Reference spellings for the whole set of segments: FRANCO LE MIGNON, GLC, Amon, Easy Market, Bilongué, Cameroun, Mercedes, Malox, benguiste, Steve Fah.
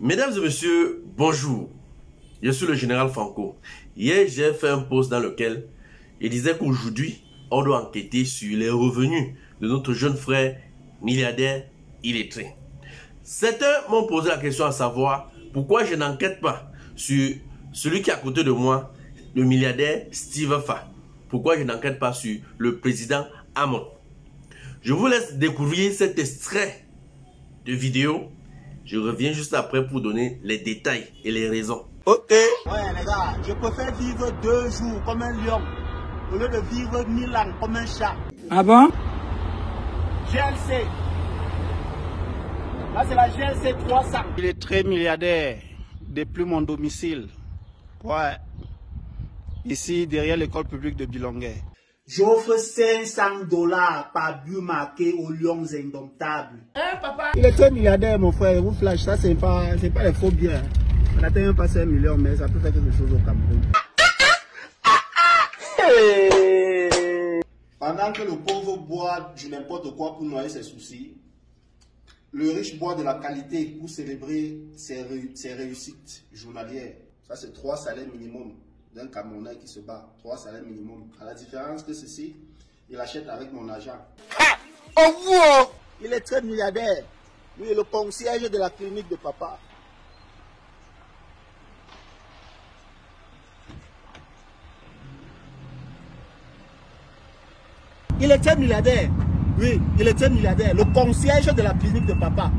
Mesdames et messieurs, bonjour. Je suis le général Franco. Hier, j'ai fait un post dans lequel il disait qu'aujourd'hui, on doit enquêter sur les revenus de notre jeune frère milliardaire illettré. Certains m'ont posé la question à savoir pourquoi je n'enquête pas sur celui qui est à côté de moi, le milliardaire Steve Fah. Pourquoi je n'enquête pas sur le président Amon. Je vous laisse découvrir cet extrait de vidéo. Je reviens juste après pour donner les détails et les raisons. Ok. Ouais les gars, je préfère vivre 2 jours comme un lion au lieu de vivre 1000 ans comme un chat. Ah bon? GLC. Là c'est la GLC 300. Il est très milliardaire depuis mon domicile. Ouais. Ici derrière l'école publique de Bilongué. J'offre 500$ par but marqué aux lions indomptables. Hein, papa? Il est très milliardaire, mon frère. Vous flash, ça, c'est pas les faux biens. On n'atteint même pas 5 millions, mais ça peut faire quelque chose au Cameroun. Pendant que le pauvre boit du n'importe quoi pour noyer ses soucis, le riche boit de la qualité pour célébrer ses réussites journalières. Ça, c'est 3 salaires minimum. D'un Camerounais qui se bat, 3 salaires minimum. À la différence que ceci, il achète avec mon argent. Il est très milliardaire. Lui est le concierge de la clinique de papa. Il est très milliardaire. Oui, il est très milliardaire. Le concierge de la clinique de papa.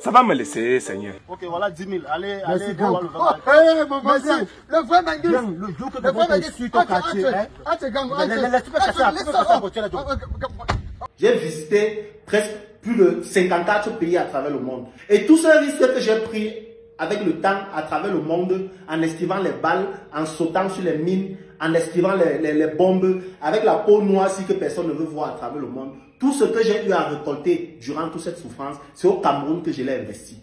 Ça va me laisser, Seigneur. Ok, voilà 10 000. Allez, voir le vrai. Merci. Le vrai Manguis. Le jour que tu suis ton quartier. J'ai visité presque plus de 54 pays à travers le monde. Et tous ces risques que j'ai pris avec le temps à travers le monde, en esquivant les balles, en sautant sur les mines, en esquivant les bombes, avec la peau noire si que personne ne veut voir à travers le monde. Tout ce que j'ai eu à récolter durant toute cette souffrance, c'est au Cameroun que je l'ai investi.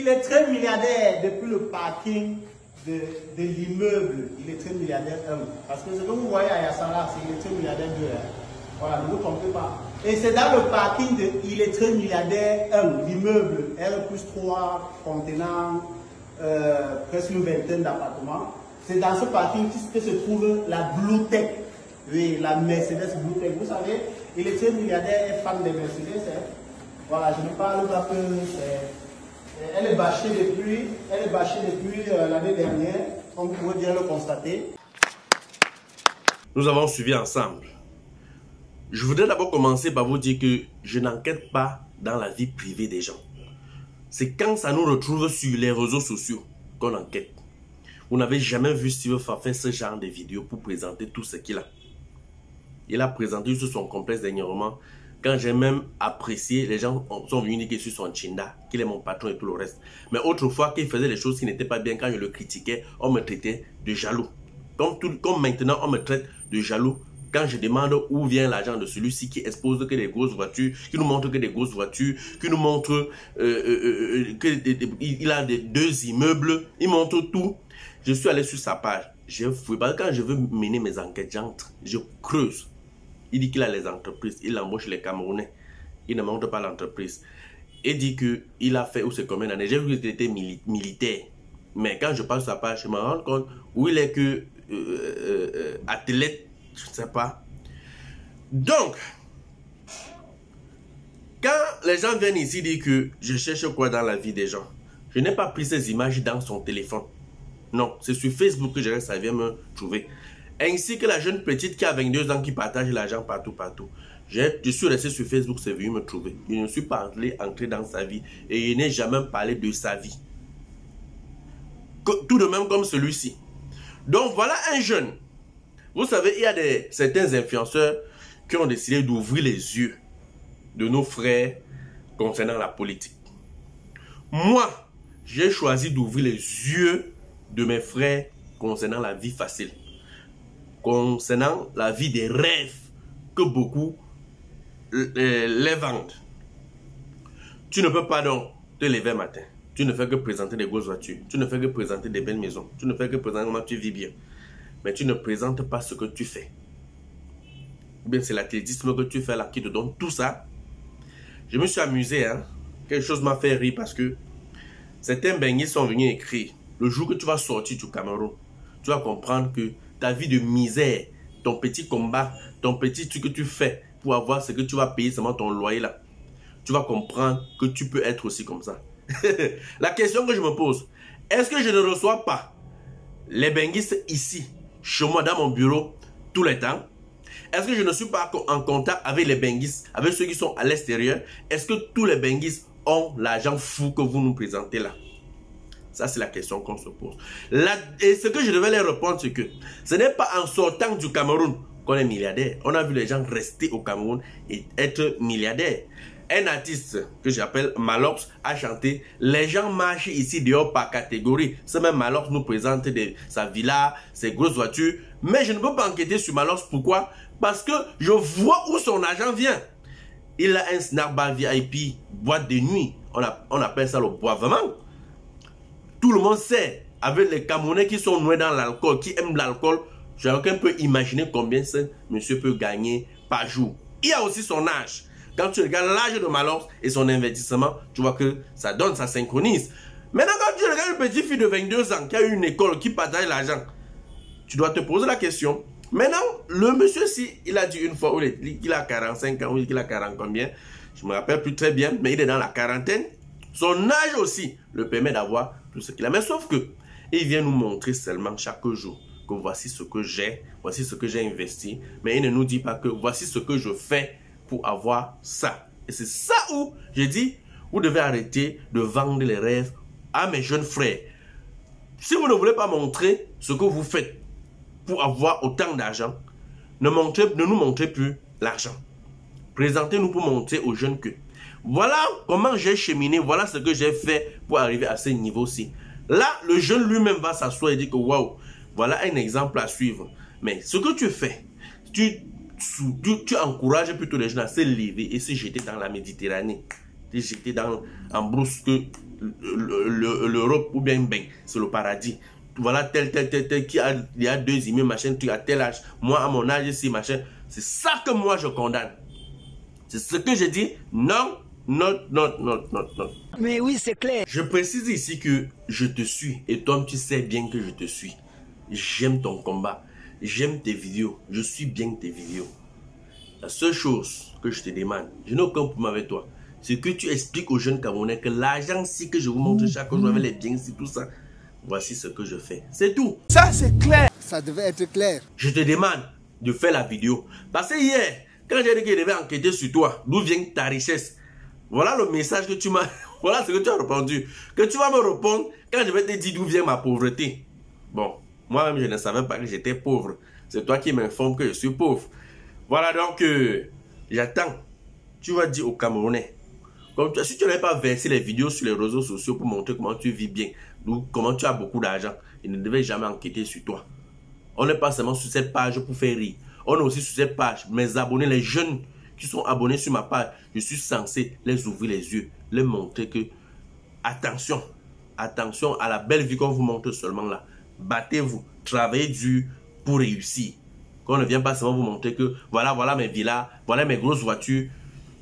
Il est très milliardaire depuis le parking de l'immeuble. Il est très milliardaire 1. Parce que ce que vous voyez à Yassala, c'est qu'il est très milliardaire 2. Voilà, ne vous trompez pas. Et c'est dans le parking de il est très milliardaire 1, l'immeuble R+3, contenant presque une vingtaine d'appartements. C'est dans ce parking que se trouve la Blue Tech. Oui, la Mercedes Blue Tech. Vous savez, il est très milliardaire et fan des Mercedes. Hein? Voilà, je ne parle pas que elle est bâchée depuis, l'année dernière, comme vous pouvez bien le constater. Nous avons suivi ensemble. Je voudrais d'abord commencer par vous dire que je n'enquête pas dans la vie privée des gens. C'est quand ça nous retrouve sur les réseaux sociaux qu'on enquête. Vous n'avez jamais vu Steve Fah faire ce genre de vidéo pour présenter tout ce qu'il a. Il a présenté sur son complexe dernièrement. Quand j'ai même apprécié, les gens sont venus dire sur son chinda, qu'il est mon patron et tout le reste. Mais autrefois, qu'il faisait des choses qui n'étaient pas bien, quand je le critiquais, on me traitait de jaloux. Comme maintenant, on me traite de jaloux. Quand je demande où vient l'argent de celui-ci qui expose que des grosses voitures, qui nous montre que des grosses voitures, qui nous montre qu'il a 2 immeubles, il montre tout. Je suis allé sur sa page, j'ai fouillé. Quand je veux mener mes enquêtes, j'entre, je creuse. Il dit qu'il a les entreprises, il embauche les Camerounais, il ne montre pas l'entreprise. Il dit qu'il a fait, ou c'est combien d'années, j'ai vu qu'il était militaire. Mais quand je passe sur sa page, je me rends compte où il est que athlète. Je ne sais pas. Donc, quand les gens viennent ici dire que je cherche quoi dans la vie des gens, je n'ai pas pris ces images dans son téléphone. Non, c'est sur Facebook que je reste, ça vient me trouver. Ainsi que la jeune petite qui a 22 ans qui partage l'argent partout. Je suis resté sur Facebook, c'est venu me trouver. Je ne suis pas entré dans sa vie et je n'ai jamais parlé de sa vie. Tout de même comme celui-ci. Donc voilà un jeune. Vous savez, il y a certains influenceurs qui ont décidé d'ouvrir les yeux de nos frères concernant la politique. Moi, j'ai choisi d'ouvrir les yeux de mes frères concernant la vie facile, concernant la vie des rêves que beaucoup les vendent. Tu ne peux pas donc te lever matin. Tu ne fais que présenter des grosses voitures. Tu ne fais que présenter des belles maisons. Tu ne fais que présenter comment tu vis bien. Mais tu ne présentes pas ce que tu fais. ou bien c'est l'athlétisme que tu fais là qui te donne tout ça. Je me suis amusé, hein. Quelque chose m'a fait rire parce que certains beignets sont venus écrire. Le jour que tu vas sortir du Cameroun, tu vas comprendre que ta vie de misère, ton petit combat, ton petit truc que tu fais pour avoir ce que tu vas payer seulement ton loyer là, tu vas comprendre que tu peux être aussi comme ça. La question que je me pose, est-ce que je ne reçois pas les benguistes ici, chez moi, dans mon bureau, tous les temps? Est-ce que je ne suis pas en contact avec les benguistes, avec ceux qui sont à l'extérieur? Est-ce que tous les benguistes ont l'argent fou que vous nous présentez là? Ça, c'est la question qu'on se pose. Et ce que je devais leur répondre, c'est que ce n'est pas en sortant du Cameroun qu'on est milliardaire. On a vu les gens rester au Cameroun et être milliardaires. Un artiste que j'appelle Malox a chanté « Les gens marchent ici dehors par catégorie ». Ce même Malox nous présente sa villa, ses grosses voitures. Mais je ne peux pas enquêter sur Malox. Pourquoi? Parce que je vois où son argent vient. Il a un snack bar VIP, boîte de nuit. On appelle ça le boivement. Tout le monde sait, avec les Camerounais qui sont noués dans l'alcool, qui aiment l'alcool, chacun peut imaginer combien ce monsieur peut gagner par jour. Il y a aussi son âge. Quand tu regardes l'âge de Malox et son investissement, tu vois que ça donne, ça synchronise. Maintenant, quand tu regardes une petite fille de 22 ans qui a une école, qui partage l'argent, tu dois te poser la question. Maintenant, le monsieur, si il a dit une fois qu'il a 45 ans, ou qu'il a 40 combien, je ne me rappelle plus très bien, mais il est dans la quarantaine. Son âge aussi le permet d'avoir tout ce qu'il a. Mais sauf que, il vient nous montrer seulement chaque jour que voici ce que j'ai, voici ce que j'ai investi. Mais il ne nous dit pas que voici ce que je fais pour avoir ça. Et c'est ça où j'ai dit, vous devez arrêter de vendre les rêves à mes jeunes frères. Si vous ne voulez pas montrer ce que vous faites pour avoir autant d'argent, ne nous montrez plus l'argent. Présentez-nous pour montrer aux jeunes que voilà comment j'ai cheminé, voilà ce que j'ai fait pour arriver à ce niveau-ci. Là, le jeune lui-même va s'asseoir et dire que waouh, voilà un exemple à suivre. Mais ce que tu fais, tu encourages plutôt les jeunes à se lever et se jeter dans la Méditerranée, se jeter en brousse que l'Europe ou bien c'est le paradis. Voilà tel qui a, il y a deux immeubles, machin, tu as tel âge, moi à mon âge ici, machin. C'est ça que moi je condamne. C'est ce que je dis, non, non, non, non, non, non. Mais oui, c'est clair. Je précise ici que je te suis et toi tu sais bien que je te suis. J'aime ton combat. J'aime tes vidéos, je suis bien tes vidéos. La seule chose que je te demande, je n'ai aucun problème avec toi, c'est que tu expliques aux jeunes Camerounais que l'argent si que je vous montre chaque jour avec les biens, si tout ça, voici ce que je fais. C'est tout. Ça c'est clair. Ça devait être clair. Je te demande de faire la vidéo. Parce que hier, quand j'ai dit qu'il devait enquêter sur toi, d'où vient ta richesse, voilà le message que tu m'as... Voilà ce que tu as répondu. Que tu vas me répondre quand je vais te dire d'où vient ma pauvreté. Bon. Moi-même, je ne savais pas que j'étais pauvre. C'est toi qui m'informe que je suis pauvre. Voilà donc, j'attends. Tu vas dire aux Camerounais. Comme si tu n'avais pas versé les vidéos sur les réseaux sociaux pour montrer comment tu vis bien, ou comment tu as beaucoup d'argent, ils ne devaient jamais enquêter sur toi. On n'est pas seulement sur cette page pour faire rire. On est aussi sur cette page. Mes abonnés, les jeunes qui sont abonnés sur ma page, je suis censé les ouvrir les yeux, les montrer que, attention, attention à la belle vie qu'on vous montre seulement là. Battez-vous, travaillez dur pour réussir. Qu'on ne vient pas seulement vous montrer que voilà, voilà mes villas, voilà mes grosses voitures.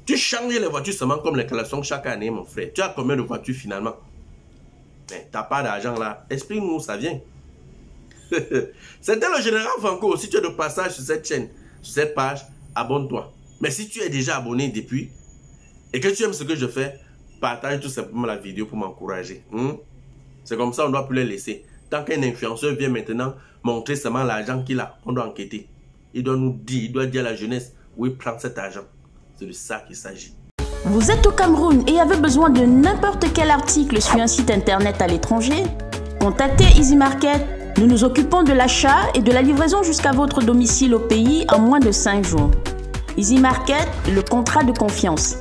Tu changes les voitures seulement comme les caleçons chaque année, mon frère. Tu as combien de voitures finalement? Mais t'as pas d'argent là. Explique-nous où ça vient. C'était le général Franco. Si tu es de passage sur cette chaîne, sur cette page, abonne-toi. Mais si tu es déjà abonné depuis et que tu aimes ce que je fais, partage tout simplement la vidéo pour m'encourager. C'est comme ça, on ne doit plus les laisser. Tant qu'un influenceur vient maintenant montrer seulement l'argent qu'il a, on doit enquêter. Il doit nous dire, il doit dire à la jeunesse où il prend cet argent. C'est de ça qu'il s'agit. Vous êtes au Cameroun et avez besoin de n'importe quel article sur un site internet à l'étranger? Contactez Easy Market. Nous nous occupons de l'achat et de la livraison jusqu'à votre domicile au pays en moins de 5 jours. Easy Market, le contrat de confiance.